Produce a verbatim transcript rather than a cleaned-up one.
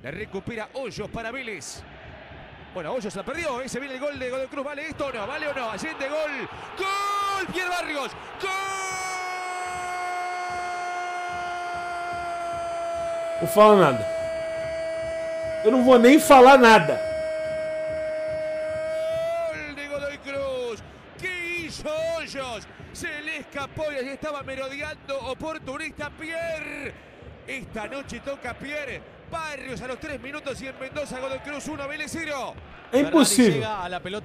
La recupera Hoyos para Vélez. Bueno, Hoyos la perdió, ¿eh? Se viene el gol de Godoy Cruz. ¿Vale esto o no? ¿Vale o no? Allende, gol. ¡Gol! Pierre Barrios. ¡Gol! No falo nada. Eu não vou nem falar nada. Gol de Godoy Cruz. ¿Qué hizo Hoyos? Se le escapó y allí estaba merodeando oportunista Pierre. Esta noche toca Pierre. Barrios a los tres minutos y en Mendoza, Godoy Cruz uno, Vélez cero. Es imposible.